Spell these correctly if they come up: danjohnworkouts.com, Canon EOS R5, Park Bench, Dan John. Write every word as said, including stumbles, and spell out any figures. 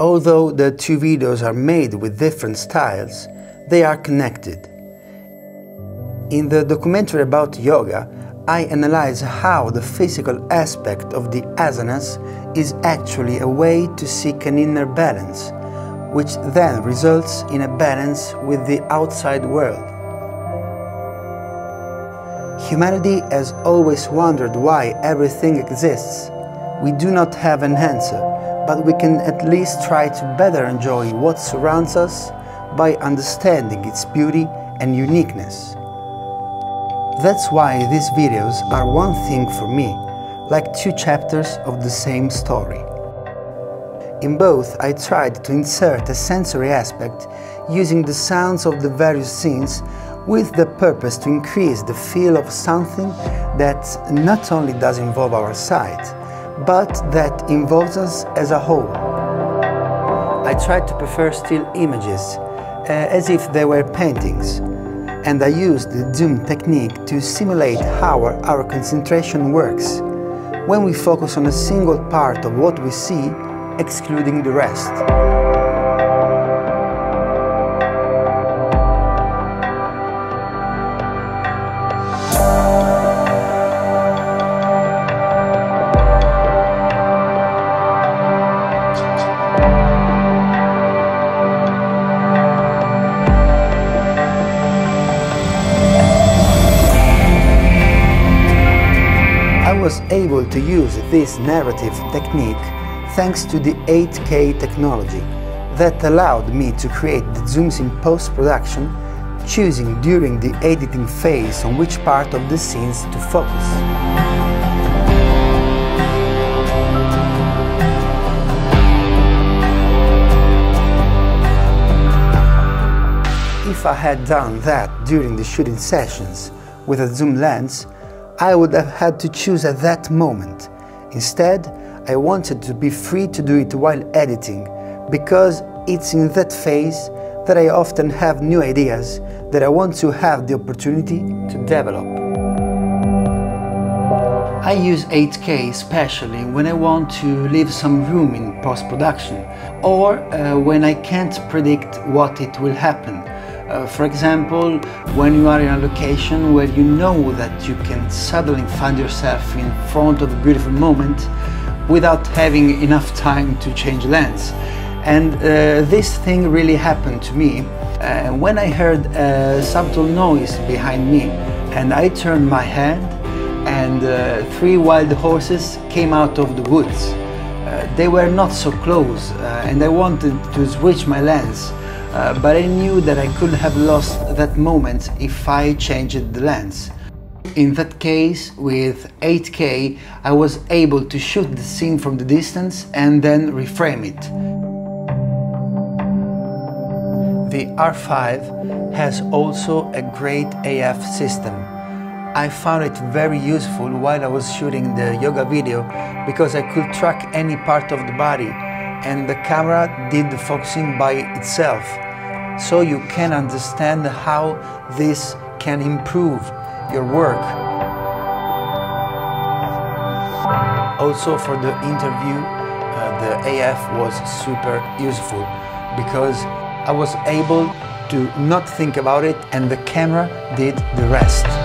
Although the two videos are made with different styles, they are connected. In the documentary about yoga, I analyze how the physical aspect of the asanas is actually a way to seek an inner balance, which then results in a balance with the outside world. Humanity has always wondered why everything exists. We do not have an answer, but we can at least try to better enjoy what surrounds us by understanding its beauty and uniqueness. That's why these videos are one thing for me, like two chapters of the same story. In both, I tried to insert a sensory aspect using the sounds of the various scenes with the purpose to increase the feel of something that not only does involve our sight, but that involves us as a whole. I tried to prefer still images, uh, as if they were paintings, and I used the zoom technique to simulate how our, our concentration works when we focus on a single part of what we see, excluding the rest. I was able to use this narrative technique thanks to the eight K technology that allowed me to create the zooms in post-production, choosing during the editing phase on which part of the scenes to focus. If I had done that during the shooting sessions with a zoom lens, I would have had to choose at that moment. Instead, I wanted to be free to do it while editing, because it's in that phase that I often have new ideas that I want to have the opportunity to develop. I use eight K especially when I want to leave some room in post-production, or uh, when I can't predict what it will happen. Uh, for example, when you are in a location where you know that you can suddenly find yourself in front of a beautiful moment without having enough time to change lens. And uh, this thing really happened to me uh, when I heard a subtle noise behind me, and I turned my head and uh, three wild horses came out of the woods. Uh, they were not so close uh, and I wanted to switch my lens. Uh, but I knew that I could have lost that moment if I changed the lens. In that case, with eight K, I was able to shoot the scene from the distance and then reframe it. The R five has also a great A F system. I found it very useful while I was shooting the yoga video because I could track any part of the body and the camera did the focusing by itself. So you can understand how this can improve your work. Also for the interview, uh, the A F was super useful because I was able to not think about it and the camera did the rest.